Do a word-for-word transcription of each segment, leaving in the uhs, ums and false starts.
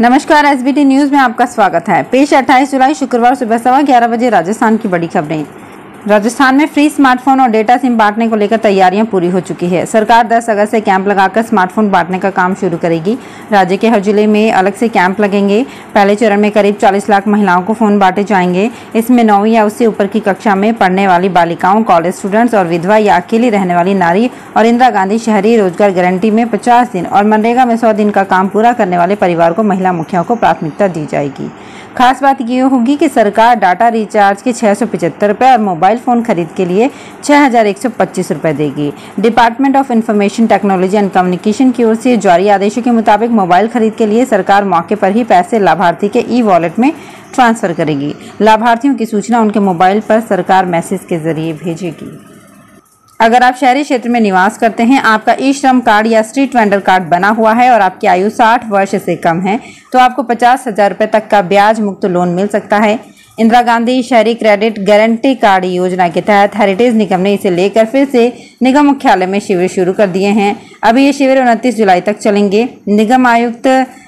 नमस्कार, SBT news में आपका स्वागत है। पेश अट्ठाईस जुलाई शुक्रवार सुबह सवा ग्यारह बजे राजस्थान की बड़ी खबरें। राजस्थान में फ्री स्मार्टफोन और डेटा सिम बांटने को लेकर तैयारियां पूरी हो चुकी है। सरकार दस अगस्त से कैंप लगाकर स्मार्टफोन बांटने का काम शुरू करेगी। राज्य के हर जिले में अलग से कैंप लगेंगे। पहले चरण में करीब चालीस लाख महिलाओं को फोन बांटे जाएंगे। इसमें नौवीं या उससे ऊपर की कक्षा में पढ़ने वाली बालिकाओं, कॉलेज स्टूडेंट्स और विधवा या अकेली रहने वाली नारी और इंदिरा गांधी शहरी रोजगार गारंटी में पचास दिन और मनरेगा में सौ दिन का काम पूरा करने वाले परिवार को महिला मुखियाओं को प्राथमिकता दी जाएगी। खास बात ये होगी कि सरकार डाटा रिचार्ज के छः सौ पचहत्तर रुपये और मोबाइल फ़ोन खरीद के लिए छः हज़ार एक सौ पच्चीस रुपये देगी। Department of information technology and communication की ओर से जारी आदेशों के मुताबिक मोबाइल खरीद के लिए सरकार मौके पर ही पैसे लाभार्थी के ई वॉलेट में ट्रांसफ़र करेगी। लाभार्थियों की सूचना उनके मोबाइल पर सरकार मैसेज के जरिए भेजेगी। अगर आप शहरी क्षेत्र में निवास करते हैं, आपका ई श्रम कार्ड या स्ट्रीट वेंडर कार्ड बना हुआ है और आपकी आयु साठ वर्ष से कम है तो आपको पचास हज़ार रुपये तक का ब्याज मुक्त लोन मिल सकता है। इंदिरा गांधी शहरी क्रेडिट गारंटी कार्ड योजना के तहत हेरिटेज निगम ने इसे लेकर फिर से निगम मुख्यालय में शिविर शुरू कर दिए हैं। अभी ये शिविर उनतीस जुलाई तक चलेंगे। निगम आयुक्त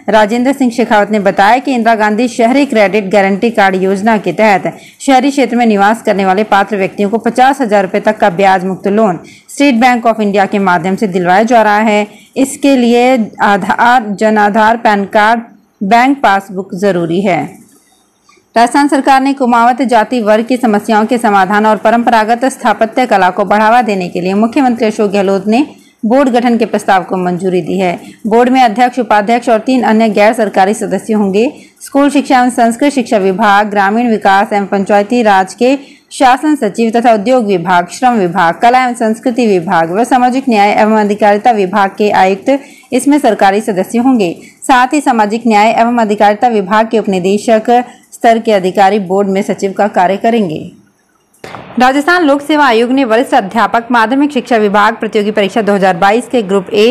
राजेंद्र सिंह शेखावत ने बताया कि इंदिरा गांधी शहरी क्रेडिट गारंटी कार्ड योजना के तहत शहरी क्षेत्र में निवास करने वाले पात्र व्यक्तियों को पचास हजार रुपये तक का ब्याज मुक्त loan State Bank of India के माध्यम से दिलवाया जा रहा है। इसके लिए Aadhaar, Jan Aadhaar, PAN card, bank passbook जरूरी है। राजस्थान सरकार ने कुमावत जाति वर्ग की समस्याओं के समाधान और परंपरागत स्थापत्य कला को बढ़ावा देने के लिए मुख्यमंत्री अशोक गहलोत ने बोर्ड गठन के प्रस्ताव को मंजूरी दी है। बोर्ड में अध्यक्ष, उपाध्यक्ष और तीन अन्य गैर सरकारी सदस्य होंगे। स्कूल शिक्षा एवं संस्कृत शिक्षा विभाग, ग्रामीण विकास एवं पंचायती राज के शासन सचिव तथा उद्योग विभाग, श्रम विभाग, कला एवं संस्कृति विभाग व सामाजिक न्याय एवं अधिकारिता विभाग के आयुक्त इसमें सरकारी सदस्य होंगे। साथ ही सामाजिक न्याय एवं अधिकारिता विभाग के उपनिदेशक स्तर के अधिकारी बोर्ड में सचिव का कार्य करेंगे। राजस्थान लोक सेवा आयोग ने वरिष्ठ अध्यापक माध्यमिक शिक्षा विभाग प्रतियोगी परीक्षा दो हज़ार बाईस के ग्रुप ए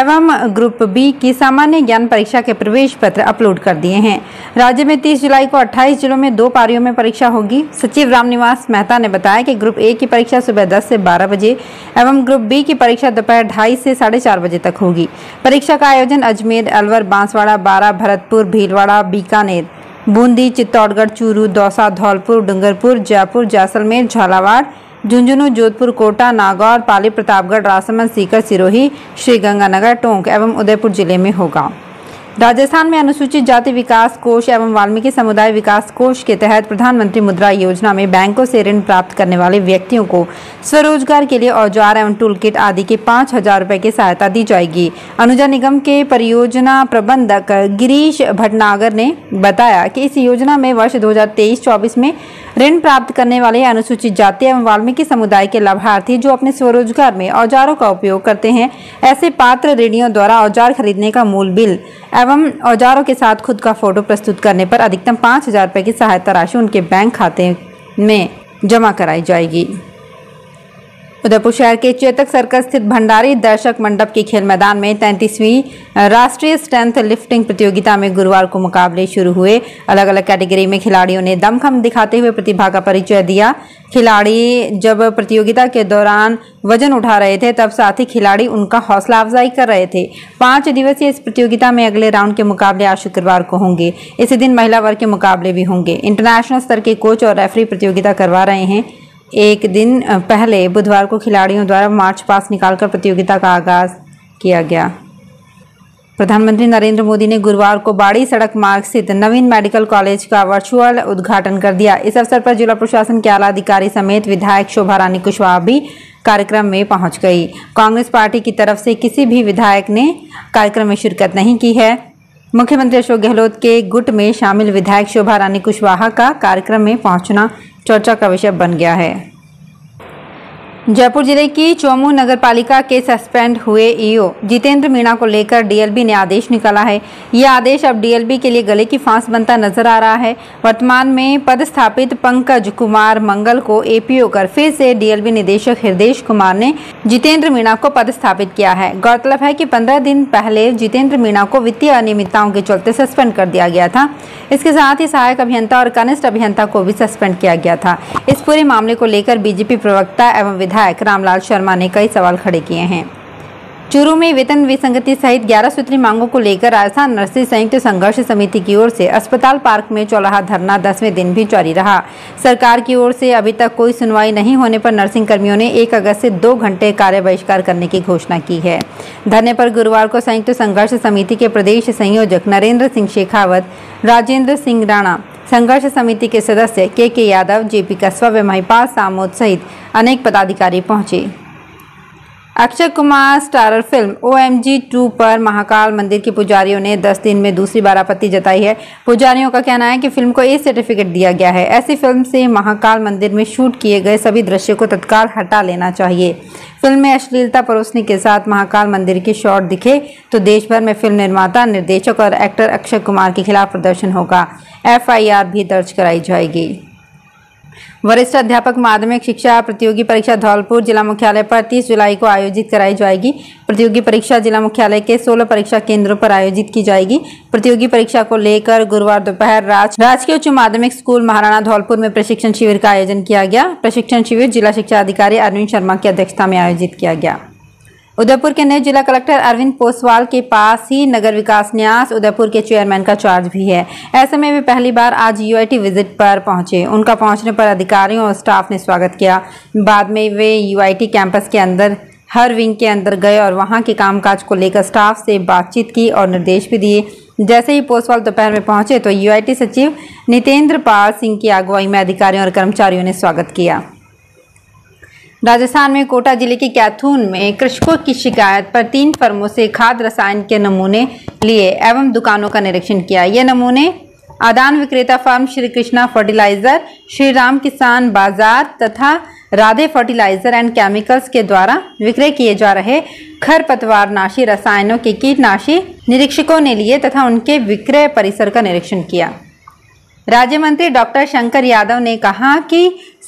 एवं ग्रुप बी की सामान्य ज्ञान परीक्षा के प्रवेश पत्र अपलोड कर दिए हैं। राज्य में तीस जुलाई को अट्ठाईस जिलों में दो पारियों में परीक्षा होगी। सचिव रामनिवास मेहता ने बताया कि ग्रुप ए की परीक्षा सुबह दस से बारह बजे एवं ग्रुप बी की परीक्षा दोपहर ढाई से साढ़े चार बजे तक होगी। परीक्षा का आयोजन अजमेर, अलवर, बांसवाड़ा, बारा, भरतपुर, भीलवाड़ा, बीकानेर, बूंदी, चित्तौड़गढ़, चूरू, दौसा, धौलपुर, डूंगरपुर, जयपुर, जैसलमेर, झालावाड़, झुंझुनू, जोधपुर, कोटा, नागौर, पाली, प्रतापगढ़, राजसमंद, सीकर, सिरोही, श्रीगंगानगर, टोंक एवं उदयपुर जिले में होगा। राजस्थान में अनुसूचित जाति विकास कोष एवं वाल्मीकि समुदाय विकास कोष के तहत प्रधानमंत्री मुद्रा योजना में बैंकों से ऋण प्राप्त करने वाले व्यक्तियों को स्वरोजगार के लिए औजार एवं टूल किट आदि के पाँच हजार रुपये की सहायता दी जाएगी। अनुजा निगम के परियोजना प्रबंधक गिरीश भटनागर ने बताया कि इस योजना में वर्ष दो हजार तेईस चौबीस में ऋण प्राप्त करने वाले अनुसूचित जाति एवं वाल्मीकि समुदाय के लाभार्थी जो अपने स्वरोजगार में औजारों का उपयोग करते हैं, ऐसे पात्र ऋणियों द्वारा औजार खरीदने का मूल बिल एवं औजारों के साथ खुद का फोटो प्रस्तुत करने पर अधिकतम पाँच हजार रुपये की सहायता राशि उनके बैंक खाते में जमा कराई जाएगी। उदयपुर शहर के चेतक सर्कल स्थित भंडारी दर्शक मंडप के खेल मैदान में तैंतीसवीं राष्ट्रीय स्ट्रेंथ लिफ्टिंग प्रतियोगिता में गुरुवार को मुकाबले शुरू हुए। अलग अलग कैटेगरी में खिलाड़ियों ने दमखम दिखाते हुए प्रतिभा का परिचय दिया। खिलाड़ी जब प्रतियोगिता के दौरान वजन उठा रहे थे तब साथी खिलाड़ी उनका हौसला अफजाई कर रहे थे। पाँच दिवसीय इस प्रतियोगिता में अगले राउंड के मुकाबले आज शुक्रवार को होंगे। इसी दिन महिला वर्ग के मुकाबले भी होंगे। इंटरनेशनल स्तर के कोच और रेफरी प्रतियोगिता करवा रहे हैं। एक दिन पहले बुधवार को खिलाड़ियों द्वारा मार्च पास्ट निकालकर प्रतियोगिता का आगाज किया गया। प्रधानमंत्री नरेंद्र मोदी ने गुरुवार को बाड़ी सड़क मार्ग स्थित नवीन मेडिकल कॉलेज का वर्चुअल उद्घाटन कर दिया। इस अवसर पर जिला प्रशासन के आला अधिकारी समेत विधायक शोभा रानी कुशवाहा भी कार्यक्रम में पहुंच गई। कांग्रेस पार्टी की तरफ से किसी भी विधायक ने कार्यक्रम में शिरकत नहीं की है। मुख्यमंत्री अशोक गहलोत के गुट में शामिल विधायक शोभा रानी कुशवाहा का कार्यक्रम में पहुँचना चर्चा का विषय बन गया है। जयपुर जिले की चोमू नगर पालिका के सस्पेंड हुए ईओ जितेंद्र मीणा को लेकर डीएलबी ने आदेश निकाला है। यह आदेश अब डीएलबी के लिए गले की फांस बनता नजर आ रहा है। वर्तमान में पदस्थापित पंकज कुमार मंगल को एपीओ कर फिर से डीएलबी निदेशक हरदेश कुमार ने जितेंद्र मीणा को पदस्थापित किया है। गौरतलब है कि पंद्रह दिन पहले जितेंद्र मीणा को वित्तीय अनियमितताओं के चलते सस्पेंड कर दिया गया था। इसके साथ ही सहायक अभियंता और कनिष्ठ अभियंता को भी सस्पेंड किया गया था। इस पूरे मामले को लेकर बीजेपी प्रवक्ता एवं विधायक रामलाल शर्मा ने कई सवाल खड़े किए हैं। चूरू में वेतन विसंगति सहित ग्यारह सूत्री मांगों को लेकर राजस्थान नर्सेज संयुक्त संघर्ष समिति की ओर से अस्पताल पार्क में चौलाहा धरना दसवें दिन भी जारी रहा। सरकार की ओर से अभी तक कोई सुनवाई नहीं होने पर नर्सिंग कर्मियों ने एक अगस्त से दो घंटे कार्य बहिष्कार करने की घोषणा की है। धरने पर गुरुवार को संयुक्त संघर्ष समिति के प्रदेश संयोजक नरेंद्र सिंह शेखावत, राजेंद्र सिंह राणा, संघर्ष समिति के सदस्य के के यादव, जेपी कस्बा व महिपाल सामोद सहित अनेक पदाधिकारी पहुंचे। Akshay Kumar starrer film O M G two पर महाकाल मंदिर के पुजारियों ने दस दिन में दूसरी बार आपत्ति जताई है। पुजारियों का कहना है कि फिल्म को ए सर्टिफिकेट दिया गया है। ऐसी फिल्म से महाकाल मंदिर में शूट किए गए सभी दृश्यों को तत्काल हटा लेना चाहिए। फिल्म में अश्लीलता परोसने के साथ महाकाल मंदिर के शॉट दिखे तो देश भर में फिल्म निर्माता, निर्देशक और एक्टर अक्षय कुमार के खिलाफ प्रदर्शन होगा। एफ आई आर भी दर्ज कराई जाएगी। वरिष्ठ अध्यापक माध्यमिक शिक्षा प्रतियोगी परीक्षा धौलपुर जिला मुख्यालय पर तीस जुलाई को आयोजित कराई जाएगी। प्रतियोगी परीक्षा जिला मुख्यालय के सोलह परीक्षा केंद्रों पर आयोजित की जाएगी। प्रतियोगी परीक्षा को लेकर गुरुवार दोपहर राज राजकीय उच्च माध्यमिक स्कूल महाराणा धौलपुर में प्रशिक्षण शिविर का आयोजन किया गया। प्रशिक्षण शिविर जिला शिक्षा अधिकारी अरविंद शर्मा की अध्यक्षता में आयोजित किया गया। उदयपुर के नए जिला कलेक्टर अरविंद पोसवाल के पास ही नगर विकास न्यास उदयपुर के चेयरमैन का चार्ज भी है। ऐसे में वे पहली बार आज यूआईटी विजिट पर पहुंचे। उनका पहुंचने पर अधिकारियों और स्टाफ ने स्वागत किया। बाद में वे यूआईटी कैंपस के अंदर हर विंग के अंदर गए और वहां के कामकाज को लेकर स्टाफ से बातचीत की और निर्देश भी दिए। जैसे ही पोसवाल दोपहर में पहुंचे तो यूआईटी सचिव नितेंद्र पाल सिंह की अगुवाई में अधिकारियों और कर्मचारियों ने स्वागत किया। राजस्थान में कोटा जिले के कैथून में कृषकों की शिकायत पर तीन फर्मों से खाद रसायन के नमूने लिए एवं दुकानों का निरीक्षण किया। ये नमूने आदान विक्रेता फर्म श्री कृष्णा फर्टिलाइजर, श्री राम किसान बाजार तथा राधे फर्टिलाइजर एंड केमिकल्स के द्वारा विक्रय किए जा रहे खरपतवारनाशी रसायनों के कीटनाशी निरीक्षकों ने लिए तथा उनके विक्रय परिसर का निरीक्षण किया। राज्य मंत्री डॉक्टर शंकर यादव ने कहा कि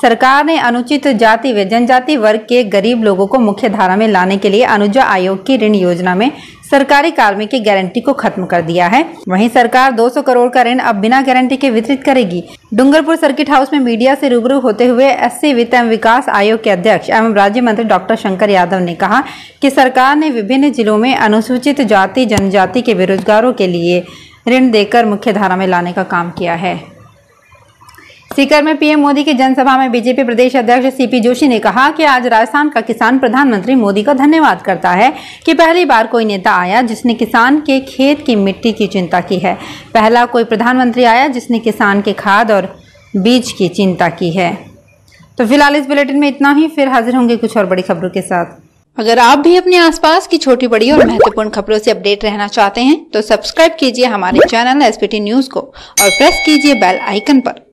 सरकार ने अनुचित जाति व जनजाति वर्ग के गरीब लोगों को मुख्य धारा में लाने के लिए अनुजा आयोग की ऋण योजना में सरकारी कार्मिक की गारंटी को खत्म कर दिया है। वहीं सरकार दो सौ करोड़ का ऋण अब बिना गारंटी के वितरित करेगी। डूंगरपुर सर्किट हाउस में मीडिया से रूबरू होते हुए एससी वित्त एवं विकास आयोग के अध्यक्ष एवं राज्य मंत्री डॉक्टर शंकर यादव ने कहा कि सरकार ने विभिन्न जिलों में अनुसूचित जाति जनजाति के बेरोजगारों के लिए ऋण देकर मुख्य धारा में लाने का काम किया है। सीकर में पीएम मोदी की जनसभा में बीजेपी प्रदेश अध्यक्ष सीपी जोशी ने कहा कि आज राजस्थान का किसान प्रधानमंत्री मोदी का धन्यवाद करता है कि पहली बार कोई नेता आया जिसने किसान के खेत की मिट्टी की चिंता की है। पहला कोई प्रधानमंत्री आया जिसने किसान के खाद और बीज की चिंता की है। तो फिलहाल इस बुलेटिन में इतना ही। फिर हाजिर होंगे कुछ और बड़ी खबरों के साथ। अगर आप भी अपने आसपास की छोटी बड़ी और महत्वपूर्ण खबरों से अपडेट रहना चाहते हैं तो सब्सक्राइब कीजिए हमारे चैनल एसबीटी न्यूज को और प्रेस कीजिए बेल आइकन पर।